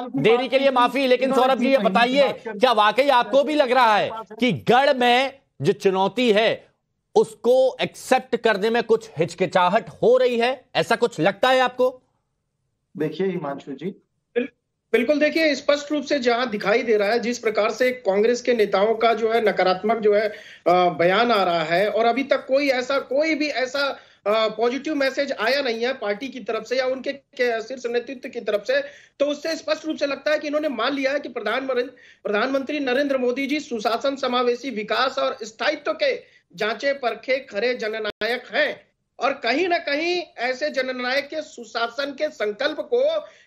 देरी के लिए माफी, लेकिन सौरभ जी ये बताइए, क्या वाकई आपको भी लग रहा है कि गढ़ में जो चुनौती है उसको एक्सेप्ट करने में कुछ हिचकिचाहट हो रही है, ऐसा कुछ लगता है आपको? देखिए हिमांशु जी, बिल्कुल देखिए, स्पष्ट रूप से जहां दिखाई दे रहा है जिस प्रकार से कांग्रेस के नेताओं का जो है नकारात्मक जो है बयान आ रहा है, और अभी तक कोई भी ऐसा पॉजिटिव मैसेज आया नहीं है पार्टी की तरफ से या उनके शीर्ष नेतृत्व की तरफ से, तो उससे स्पष्ट रूप से लगता है कि इन्होंने मान लिया है कि प्रधानमंत्री नरेंद्र मोदी जी सुशासन, समावेशी विकास और स्थायित्व के जांचे परखे खरे जननायक हैं, और कहीं ना कहीं ऐसे जननायक के सुशासन के संकल्प को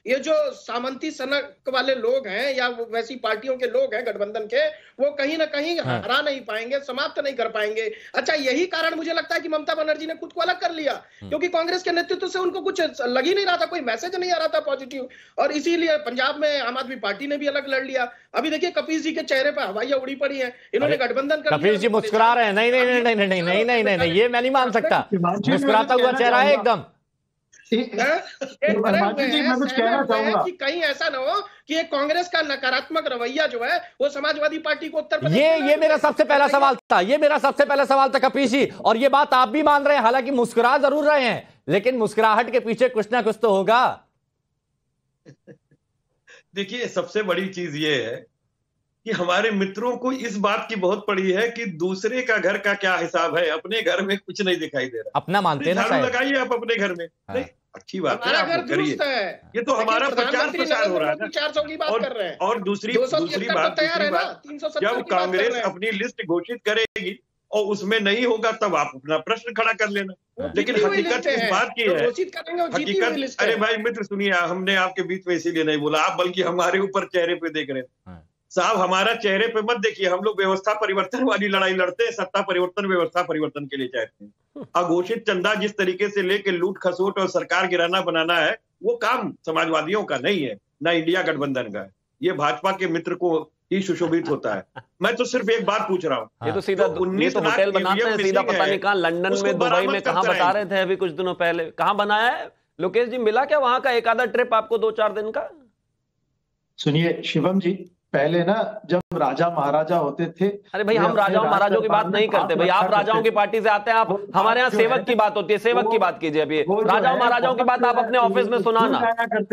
ये जो सामंती सनक वाले लोग हैं या वैसी पार्टियों के लोग हैं गठबंधन के, वो कहीं ना कहीं हरा नहीं पाएंगे, समाप्त नहीं कर पाएंगे। अच्छा, यही कारण मुझे लगता है कि ममता बनर्जी ने खुद को अलग कर लिया, क्योंकि कांग्रेस के नेतृत्व से उनको कुछ लग ही नहीं रहा था, कोई मैसेज नहीं आ रहा था पॉजिटिव, और इसीलिए पंजाब में आम आदमी पार्टी ने भी अलग लड़ लिया। अभी देखिए कपिल जी के चेहरे पर हवाइयां उड़ी पड़ी है, इन्होंने गठबंधन कर, कपिल जी मुस्कुरा रहे हैं, नहीं नहीं नहीं नहीं नहीं नहीं नहीं, ये मैं नहीं मान सकता, मुस्कुराता हुआ चेहरा है एकदम। मैं कुछ कहना चाहूंगा कि कहीं ऐसा ना हो कि ये कांग्रेस का नकारात्मक रवैया जो है वो समाजवादी पार्टी को उत्तर प्रदेश, ये मेरा सबसे पहला सवाल था, कपिल जी, और ये बात आप भी मान रहे हैं, हालांकि मुस्कुरा जरूर रहे हैं, लेकिन मुस्कुराहट के पीछे कुछ ना कुछ तो होगा। देखिए सबसे बड़ी चीज ये है कि हमारे मित्रों को इस बात की बहुत पड़ी है कि दूसरे का घर का क्या हिसाब है, अपने घर में कुछ नहीं दिखाई दे रहा, अपना मानते ना शायद, लगाइए आप अपने घर में, नहीं अच्छी बात है आप करिए, ये तो हमारा प्रचार प्रसार हो रहा है, 400 की बात कर रहे हैं, और दूसरी बात, जब कांग्रेस अपनी लिस्ट घोषित करेगी और उसमें नहीं होगा तब आप अपना प्रश्न खड़ा कर लेना, लेकिन हकीकत इस बात की है, हकीकत, अरे भाई मित्र सुनिए, हमने आपके बीच में इसीलिए नहीं बोला, आप बल्कि हमारे ऊपर चेहरे पे देख रहे हैं, साहब हमारा चेहरे पे मत देखिए, हम लोग व्यवस्था परिवर्तन वाली लड़ाई लड़ते हैं, सत्ता परिवर्तन व्यवस्था परिवर्तन के लिए चाहते हैं, अघोषित चंदा जिस तरीके से लेके लूट खसोट और सरकार गिराना बनाना है, वो काम समाजवादियों का नहीं है, ना इंडिया गठबंधन का है, ये भाजपा के मित्र को ही सुशोभित होता है। मैं तो सिर्फ एक बात पूछ रहा हूँ, ये तो सीधा 19 होटल बनाते हैं, सीधा पता नहीं कहाँ, लंदन में, दुबई में, कहाँ बता रहे थे अभी कुछ दिनों पहले, कहाँ बनाया है लोकेश जी, मिला क्या वहां का एक आधा ट्रिप आपको 2-4 दिन का? सुनिए शिवम जी, पहले ना जब राजा महाराजा होते थे, अरे भाई हम राजाओं महाराजाओं की बात नहीं करते भाई, आप राजाओं की पार्टी से आते हैं, आप हमारे यहाँ सेवक की बात होती है, सेवक की बात कीजिए, अभी राजाओं महाराजाओं की बात आप अपने ऑफिस में सुनाना,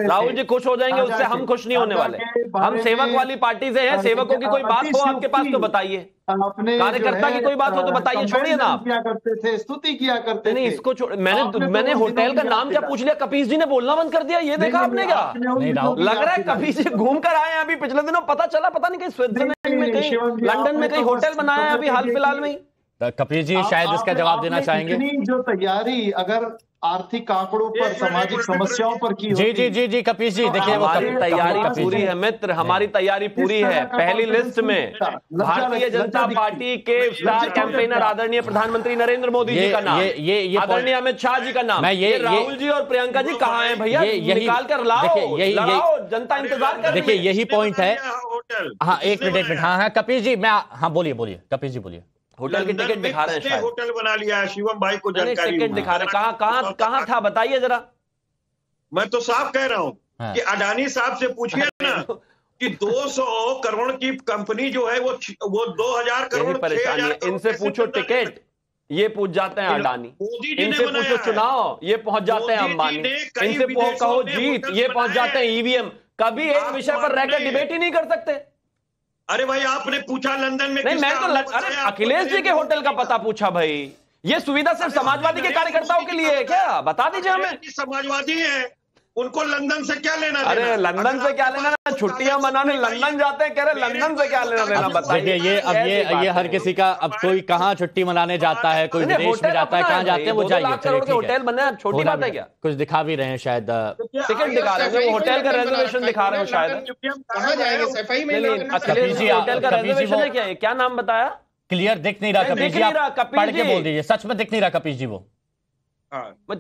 राहुल जी खुश हो जाएंगे उससे, हम खुश नहीं होने वाले, हम सेवक वाली पार्टी से हैं, सेवकों की कोई बात हो आपके पास तो बताइए, अपने कार्यकर्ता की कोई बात हो तो बताइए, छोड़िए ना आप, क्या करते थे, स्तुति किया करते थे, नहीं इसको छोड़, मैंने होटल का नाम क्या पूछ लिया, कपीश जी ने बोलना बंद कर दिया, ये देखा आपने क्या, लग रहा है कपीश जी घूम कर आए हैं अभी पिछले दिनों, पता चला पता नहीं कहीं स्विट्जरलैंड में, कहीं लंदन में कहीं होटल बनाया है अभी हाल फिलहाल में। कपीश जी शायद इसका जवाब देना चाहेंगे, जो तैयारी अगर आर्थिक आंकड़ों पर, सामाजिक समस्याओं पर की, जी जी जी जी कपीश जी, देखिए हमारी तैयारी पूरी है मित्र, हमारी तैयारी पूरी है, पहली लिस्ट में भारतीय जनता पार्टी के स्टार कैंपेनर आदरणीय प्रधानमंत्री नरेंद्र मोदी जी का नाम, ये आदरणीय अमित शाह जी का नाम, ये राहुल जी और प्रियंका जी कहाँ है भैया, निकाल कर लाओ, लाओ, जनता इंतजार कर, देखिए यही पॉइंट है। हाँ एक मिनट, हाँ कपीश जी, मैं, हाँ बोलिए कपीश जी बोलिए, होटल की टिकट दिखा रहे हैं, होटल बना लिया है शिवम भाई को जानकारी, टिकट दिखा रहे, कहाँ था बताइए जरा, मैं तो साफ कह रहा हूँ कि अडानी साहब से पूछिए ना कि 200 करोड़ की कंपनी जो है वो 2000 करोड़, परेशानी इनसे पूछो टिकट, ये पूछ जाते हैं अडानी, इनसे पूछो चुनाव, ये पहुंच जाते हैं अंबानी, इनसे कहो जीत, ये पहुंच जाते हैं ईवीएम, कभी एक विषय पर रहकर डिबेट ही नहीं कर सकते। अरे भाई आपने पूछा लंदन में, नहीं मैं तो अरे अखिलेश जी के होटल का पता पूछा भाई, ये सुविधा सिर्फ समाजवादी के कार्यकर्ताओं के लिए है क्या, बता दीजिए हमें, समाजवादी है उनको लंदन से क्या लेना, अरे लंदन से क्या लेना, छुट्टियां मनाने लंदन जाते हैं, कह रहे लंदन से क्या लेना देना, बताइए ये अब ये हर किसी का, अब कोई कहाँ छुट्टी मनाने जाता है, कोई विदेश में जाता है, कहाँ जाते हैं वो जाइए, होटल बने छोटी बात है क्या, कुछ दिखा भी रहे हैं शायद, टिकट दिखा रहे हैं, होटल का रिजर्वेशन दिखा रहे हैं शायद, क्या नाम बताया, क्लियर दिख नहीं रहा कपीश जी, पढ़ के बोल दीजिए, सच में दिख नहीं रहा कपीश जी, वो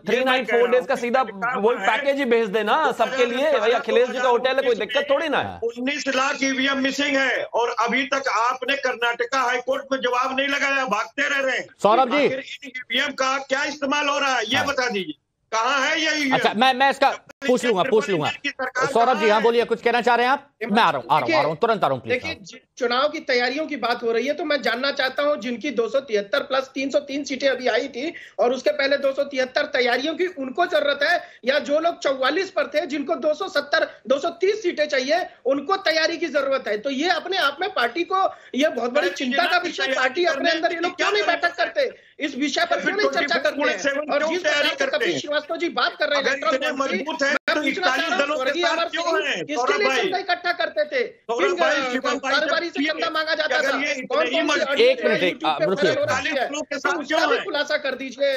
3-4 डेज का सीधा वो पैकेज ही भेज देना सबके लिए, भाई अखिलेश जी का होटल है, कोई दिक्कत थोड़ी ना है, 19 लाख ईवीएम मिसिंग है, और अभी तक आपने कर्नाटका हाईकोर्ट में जवाब नहीं लगाया, भागते रह रहे हैं। सौरभ जी ईवीएम का क्या इस्तेमाल हो रहा है ये बता दीजिए, कहाँ है यही? अच्छा, मैं इसका पूछ लूंगा सौरभ जी। हाँ बोलिए, कुछ कहना चाह रहे हैं आप? मैं आ रहा हूँ तुरंत आ रहा हूँ। देखिए, चुनाव की तैयारियों की बात हो रही है तो मैं जानना चाहता हूँ, जिनकी 273 प्लस 303 सीटें अभी आई थी और उसके पहले 273 तैयारियों की उनको जरूरत है, या जो लोग 44 पर थे जिनको 230 सीटें चाहिए उनको तैयारी की जरूरत है। तो ये अपने आप में पार्टी को यह बहुत बड़ी चिंता का विषय, पार्टी अपने अंदर ये लोग क्यों नहीं बैठक करते, इस विषय पर क्यों नहीं चर्चा करते हैं? श्रीवास्तव जी बात कर रहे हैं, इकट्ठा करते थे, कारोबारी से चंदा मांगा जाता था, खुलासा कर दीजिए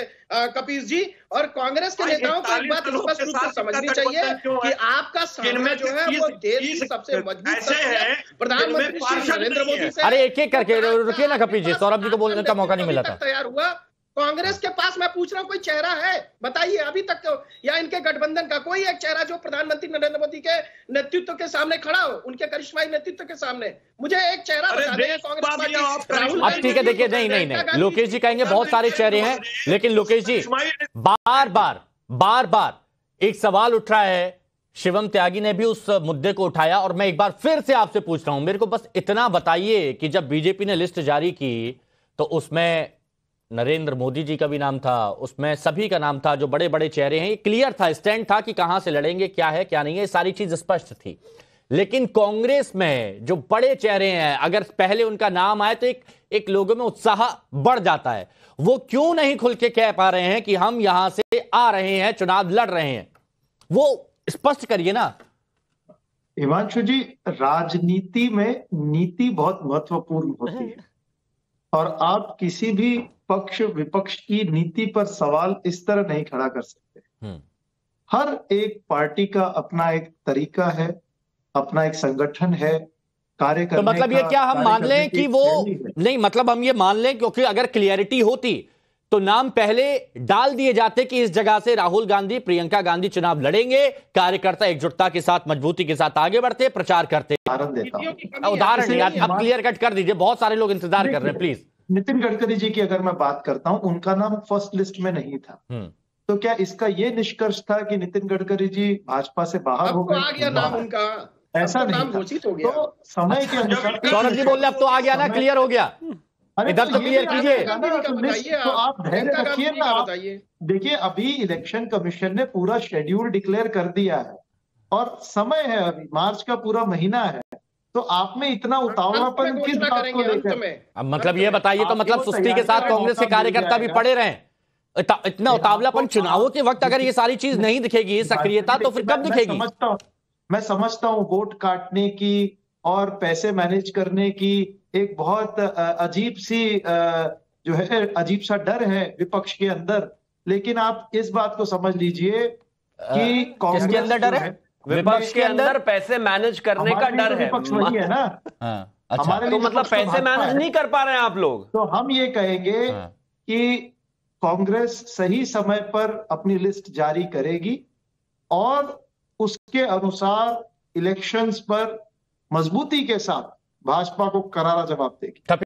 कपिल जी। और कांग्रेस के नेताओं को एक बात स्पष्ट रूप से समझनी चाहिए कि आपका सामना जो है वो देश की सबसे मजबूत है प्रधानमंत्री श्री नरेंद्र मोदी से। अरे एक एक करके रुकिए ना कपिल जी, सौरभ जी को बोलने का मौका नहीं मिला था। तैयार हुआ कांग्रेस के पास, मैं पूछ रहा हूं कोई चेहरा है बताइए अभी तक तो, या इनके गठबंधन का कोई एक चेहरा जो प्रधानमंत्री नरेंद्र मोदी के नेतृत्व के सामने खड़ा हो, उनके करिश्माई नेतृत्व के सामने मुझे एक चेहरा बता दें कांग्रेस का। अब ठीक है, देखिए नहीं लोकेश जी कहेंगे बहुत सारे चेहरे हैं, लेकिन लोकेश जी बार बार एक सवाल उठ रहा है, शिवम त्यागी ने भी उस मुद्दे को उठाया और मैं एक बार फिर से आपसे पूछ रहा हूं, मेरे को बस इतना बताइए कि जब बीजेपी ने लिस्ट जारी की तो उसमें नरेंद्र मोदी जी का भी नाम था, उसमें सभी का नाम था जो बड़े बड़े चेहरे हैं, ये क्लियर था, स्टैंड था कि कहां से लड़ेंगे, क्या है क्या नहीं है, सारी चीज स्पष्ट थी। लेकिन कांग्रेस में जो बड़े चेहरे हैं अगर पहले उनका नाम आए तो एक लोगों में उत्साह बढ़ जाता है, वो क्यों नहीं खुल के कह पा रहे हैं कि हम यहां से आ रहे हैं, चुनाव लड़ रहे हैं, वो स्पष्ट करिए ना। हिमांशु जी, राजनीति में नीति बहुत महत्वपूर्ण होती है और आप किसी भी पक्ष विपक्ष की नीति पर सवाल इस तरह नहीं खड़ा कर सकते। हर एक पार्टी का अपना एक तरीका है, अपना एक संगठन है कार्य करने का। तो मतलब ये क्या हम मान लें कि वो नहीं, मतलब हम ये मान लें क्योंकि अगर क्लियरिटी होती तो नाम पहले डाल दिए जाते कि इस जगह से राहुल गांधी, प्रियंका गांधी चुनाव लड़ेंगे, कार्यकर्ता एकजुटता के साथ मजबूती के साथ आगे बढ़ते, प्रचार करते। उदाहरण आप क्लियर कट कर दीजिए, बहुत सारे लोग इंतजार कर रहे हैं प्लीज। नितिन गडकरी जी की अगर मैं बात करता हूं, उनका नाम फर्स्ट लिस्ट में नहीं था, तो क्या इसका ये निष्कर्ष था कि नितिन गडकरी जी भाजपा से बाहर हो गए? आ गया नाम उनका, ऐसा नाम घोषित हो गया। तो समय के अनुसार सौरभ जी बोले अब तो आ गया ना, क्लियर हो गया। इधर तो क्लियर कीजिए, तो आप धैर्य रखिए ना। देखिए अभी इलेक्शन कमीशन ने पूरा शेड्यूल डिक्लेयर कर दिया है और समय है, अभी मार्च का पूरा महीना है, तो आप में इतना उतावलापन किस बात को लेकर? अब मतलब ये बताइए तो मतलब सुस्ती के साथ कांग्रेस के कार्यकर्ता भी पड़े रहे, इतना उतावलापन चुनावों के वक्त अगर ये सारी चीज नहीं दिखेगी सक्रियता तो फिर कब दिखेगी? मैं समझता हूँ वोट काटने की और पैसे मैनेज करने की एक बहुत अजीब सी जो है अजीब सा डर है विपक्ष के अंदर, लेकिन आप इस बात को समझ लीजिए कि कांग्रेस के अंदर डर है, विपक्ष के अंदर पैसे मैनेज करने का डर है। विपक्ष वही है ना। अच्छा, हमारे तो मतलब पैसे मैनेज नहीं कर पा रहे हैं आप लोग। तो हम ये कहेंगे कि कांग्रेस सही समय पर अपनी लिस्ट जारी करेगी और उसके अनुसार इलेक्शंस पर मजबूती के साथ भाजपा को करारा जवाब देगी।